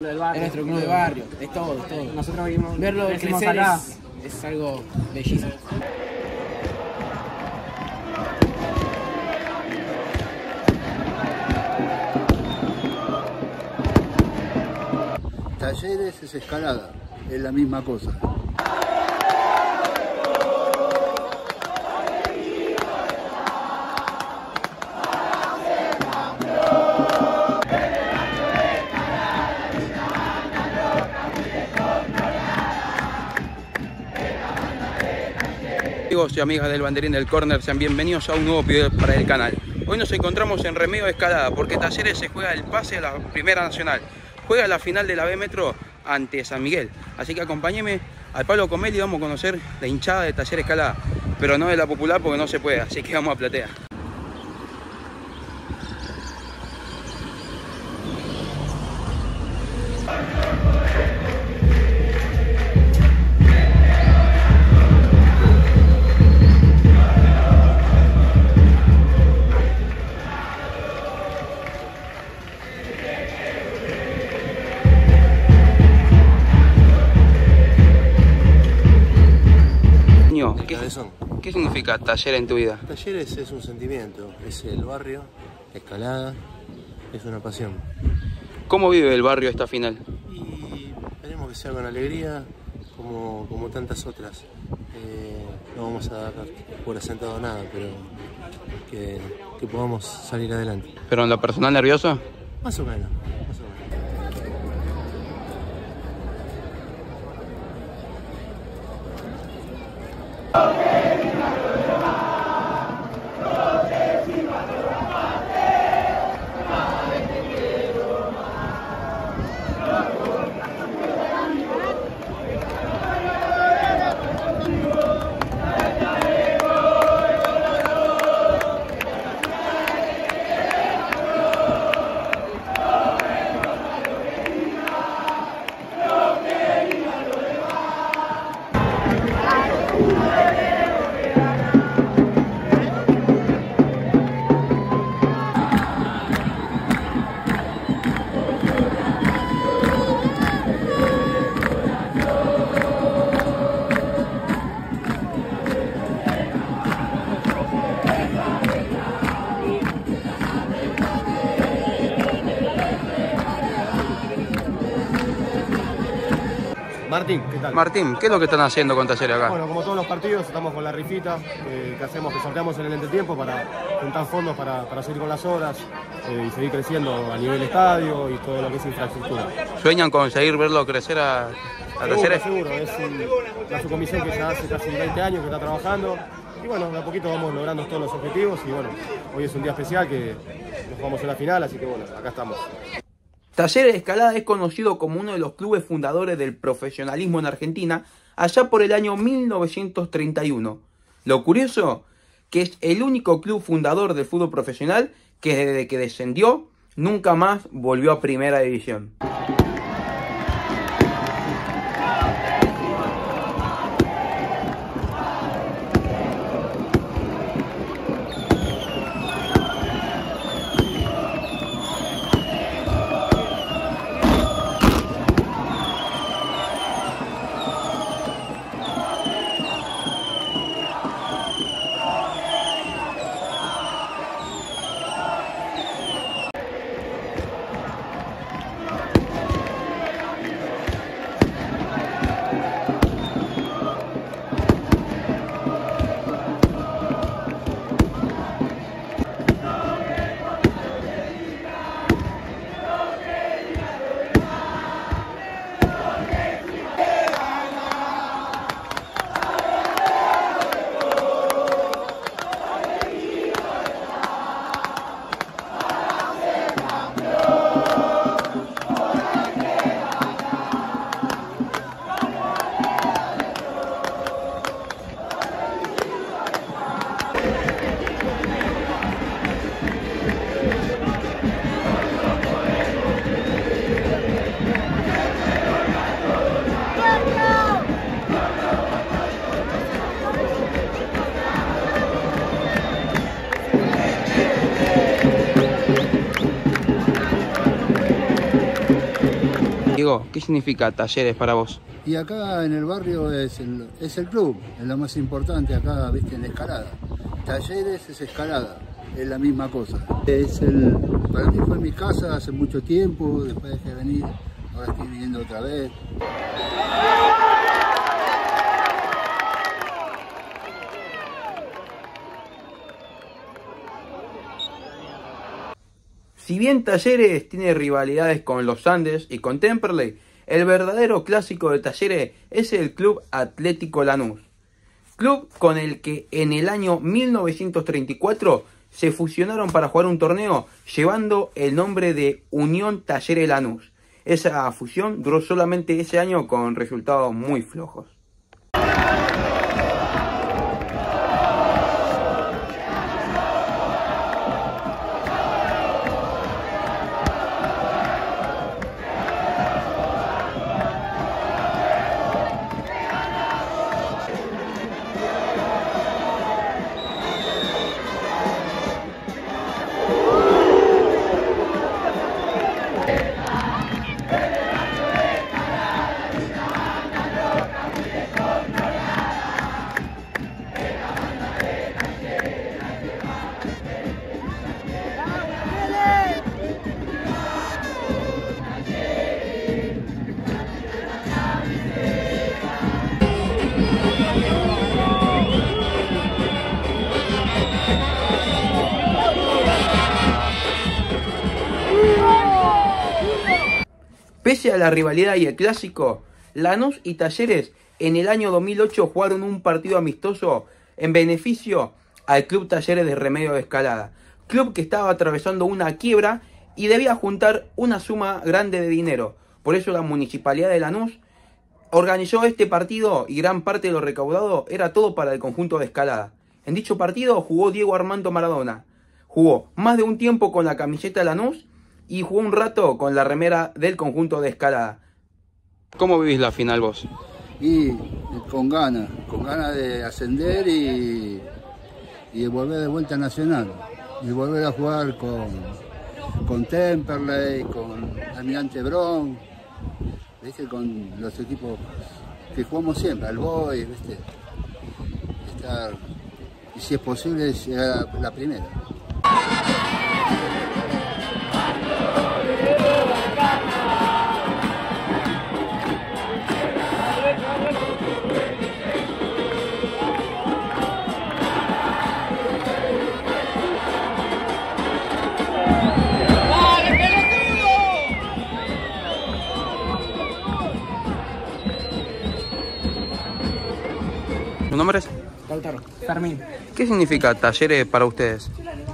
Es nuestro club de barrio, es todo, es todo. Nosotros vivimos, verlo crecer acá es algo bellísimo. Talleres es escalada, es la misma cosa. Amigos y amigas del banderín del córner, sean bienvenidos a un nuevo video para el canal. Hoy nos encontramos en Remedios de Escalada porque Talleres se juega el pase a la Primera Nacional. Juega la final de la B Metro ante San Miguel. Así que acompáñenme al Pablo Comelli y vamos a conocer la hinchada de Talleres Escalada. Pero no de la popular porque no se puede, así que vamos a platea. ¿Qué significa taller en tu vida? Talleres es un sentimiento, es el barrio, escalada, es una pasión. ¿Cómo vive el barrio esta final? Y esperemos que sea con alegría, como tantas otras. No vamos a dar por asentado nada, pero que podamos salir adelante. ¿Pero en lo personal nervioso? Más o menos. Martín, ¿qué tal? Martín, ¿qué es lo que están haciendo con Talleres acá? Bueno, como todos los partidos, estamos con la rifita que hacemos, que sorteamos en el entretiempo para juntar fondos para seguir con las obras y seguir creciendo a nivel estadio y todo lo que es infraestructura. ¿Sueñan conseguir verlo crecer a Talleres? Seguro, es una subcomisión que ya hace casi 20 años que está trabajando y bueno, de a poquito vamos logrando todos los objetivos y bueno, hoy es un día especial que nos vamos a la final, así que bueno, acá estamos. Talleres de Escalada es conocido como uno de los clubes fundadores del profesionalismo en Argentina allá por el año 1931. Lo curioso, que es el único club fundador del fútbol profesional que desde que descendió nunca más volvió a Primera División. Diego, ¿qué significa Talleres para vos? Y acá en el barrio es el club, es lo más importante acá, viste, en Escalada. Talleres es Escalada, es la misma cosa. Para mí fue mi casa hace mucho tiempo, después dejé de venir, ahora estoy viniendo otra vez. Si bien Talleres tiene rivalidades con los Andes y con Temperley, el verdadero clásico de Talleres es el Club Atlético Lanús, club con el que en el año 1934 se fusionaron para jugar un torneo llevando el nombre de Unión Talleres Lanús. Esa fusión duró solamente ese año con resultados muy flojos. Pese a la rivalidad y el clásico, Lanús y Talleres en el año 2008 jugaron un partido amistoso en beneficio al Club Talleres de Remedios de Escalada, club que estaba atravesando una quiebra y debía juntar una suma grande de dinero. Por eso la Municipalidad de Lanús organizó este partido y gran parte de lo recaudado era todo para el conjunto de Escalada. En dicho partido jugó Diego Armando Maradona, jugó más de un tiempo con la camiseta de Lanús y jugó un rato con la remera del conjunto de Escalada. ¿Cómo vivís la final vos? Y con ganas de ascender y de volver de vuelta a Nacional. Y volver a jugar con Temperley, con Almirante Brown, ¿viste? Con los equipos que jugamos siempre, al Boy, ¿viste? Y si es posible, llegar a la primera. ¿Nombres? Lautaro. Carmín. ¿Qué significa Talleres para ustedes?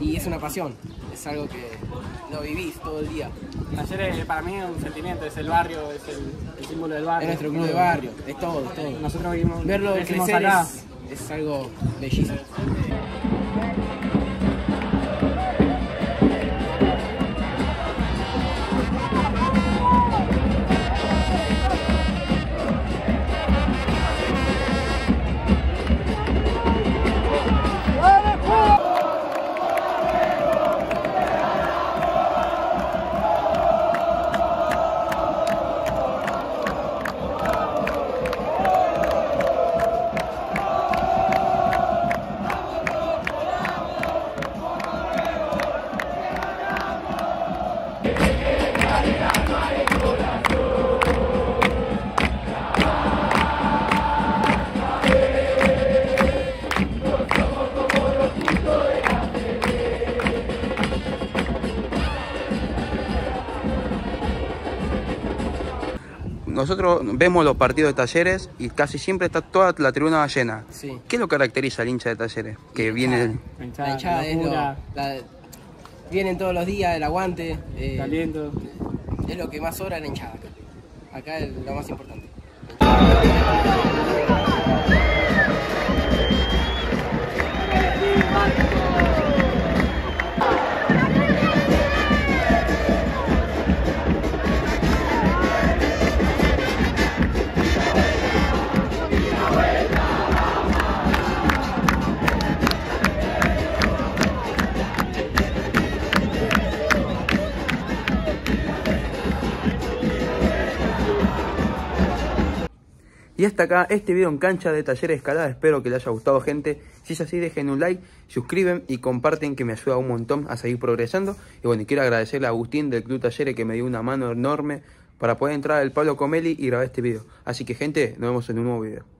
Y es una pasión, es algo que lo vivís todo el día. Talleres para mí es un sentimiento, es el barrio, es el símbolo del barrio. Es nuestro club de barrio, es todo, es todo. Nosotros vivimos, verlo crecimos acá es algo bellísimo. Nosotros vemos los partidos de Talleres y casi siempre está toda la tribuna llena. Sí. ¿Qué lo caracteriza al hincha de Talleres? Que viene la hinchada, vienen todos los días, el aguante, el aliento. Es lo que más obra la hinchada acá. Acá es lo más importante. Y hasta acá este video en cancha de Talleres de Escalada. Espero que les haya gustado, gente. Si es así, dejen un like, suscriben y comparten, que me ayuda un montón a seguir progresando. Y bueno, quiero agradecerle a Agustín del Club Talleres, que me dio una mano enorme para poder entrar al Pablo Comelli y grabar este video. Así que, gente, nos vemos en un nuevo video.